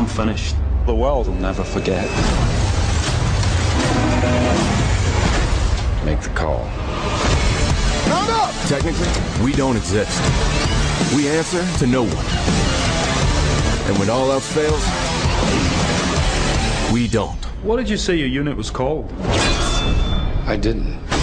I'm finished. The world will never forget. Make the call. No, no! Technically, we don't exist. We answer to no one. And when all else fails, we don't. What did you say your unit was called? I didn't.